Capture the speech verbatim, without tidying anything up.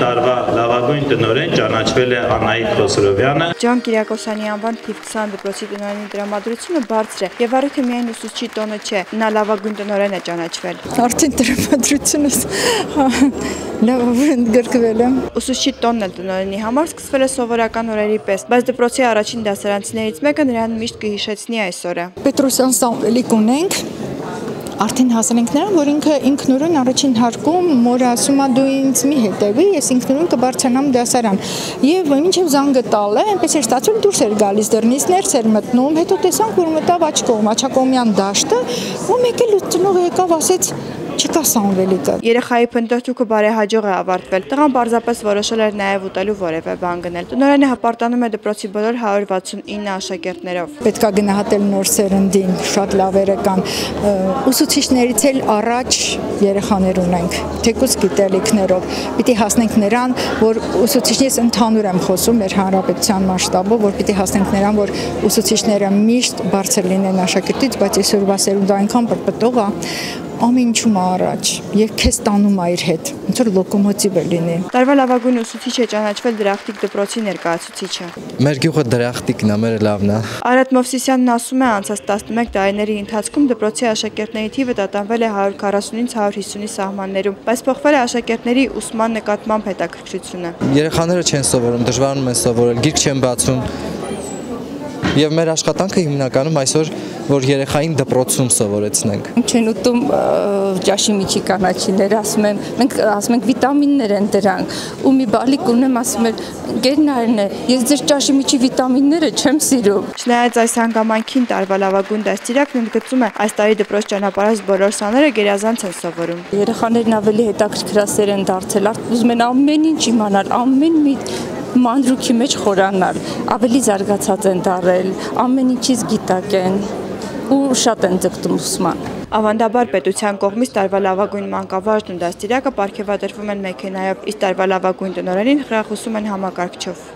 տարվա լավագույն տնօրեն ճանաչվել է Անահիտ Խոսրովյանը։ Ջան Կիրակոսյանի անվան թիվ քսան դպրոցի տնօրենի դրամադրությունը բարձր է եւ առիթը միայն ուսուցչի տոնը չէ, նա լավագույն տնօրեն է ճանաչվել։ Արդեն դրամադրությունս լավագույն գրկվել եմ։ Ուսուցչի տոնն էլ տնօրենի համար սկսվել է սովորական օրերի պես, բայց դպրոցի առաջին դասարանցիներից մեկը նրան միշտ կհիշեցնի այս օրը։ Պետրոսյան Սամվելի կունենք Արդեն հասանենք նրան, որ ինքը ինքնուրույն առաջին հարկում մորը ասում է դու ինձ մի հետևի, ես ինքնուրույն կբարձրանամ դասարան։ Եվ մինչև զանգը տալը, այնպես էր ստացվում, դուրս էր գալիս դռնից, ներս էր մտնում, հետո տեսանք, որ մտավ աջ կողմ, Աջակողմյան դաշտը, ու մեկ էլ ծնող եկավ, ասեց չկա Սամվելիկը։ Երեխայի փնտրտուքը բարեհաջող է ավարտվել։ Տղան պարզապես որոշել էր նաև ուտելու որևէ բան գնել։ Տնօրենը հպարտանում է դպրոցի բոլոր հարյուր վաթսունինը աշակերտներով։ Պետք է գնահատել նոր սերնդին, շատ լավերը կան։ Ուսուցիչներից էլ առաջ երեխաներ ունենք, թեկուզ գիտելիքներով։ Պիտի հասնենք նրան, որ ուսուցիչներից ընդհանուր եմ խոսում մեր հանրապետության մասշտաբով, որ պիտի հասնենք նրան, որ ուսուցիչները միշտ բարձր լինեն աշակերտից, բայց այսօրվա սերունդը այնքան պրպտող է, ամեն ինչում առաջ եւ քեզ տանում իր հետ ոնց որ լոկոմոտիվ է լինի Տարվա լավագույն ուսուցիչ է ճանաչվել Դրախտիկ դպրոցի ներկայացուցիչը Մեր գյուղը Դրախտիկն է մեր լավն է Արետ Մովսիսյանն ասում է անցած տասնմեկ տարիների ընթացքում դպրոցի աշակերտների թիվը տատանվել է հարյուր քառասունից հարյուր հիսունի սահմաններում բայց փոխվել է աշակերտների ուսման նկատմամբ հետաքրքրությունը Երեխաները չեն սովորում դժվարանում են սովորել գիրք չեն բացում Եվ մեր աշխատանքը հիմնականում այսօր որ երեխային դպրոցում սովորեցնենք։ Չեն ուտում ճաշի միջի կանաչիներ, ասում են, մենք ասում ենք վիտամիններ են դրանք, ու մի բալիկ ունեմ ասում են, գերնարն է, ես ձեր ճաշի միջի վիտամինները չեմ սիրում։ Չնայած այս հանգամանքին տարվա լավագույն դաստիարակն ընդգծում է, այս տարի դպրոց ճանապարհած բոլոր սաները գերազանց են սովորում։ Երեխաներն ավելի հետաքրքրասեր են դարձել, ուզում են ամեն ինչ իմանալ, ամեն մի Մանրուքի մեջ խորանալ, ավելի զարգացած են դարել, ամեն ինչից գիտակ են ու շատ են ձգտում ուսման։ Ավանդաբար պետության կողմից տարվա լավագույն մանկավարժն ու դաստիարակը պարգևատրվում են մեքենայով, իսկ տարվա լավագույն տնօրենին խրախուսում են համակարգչով։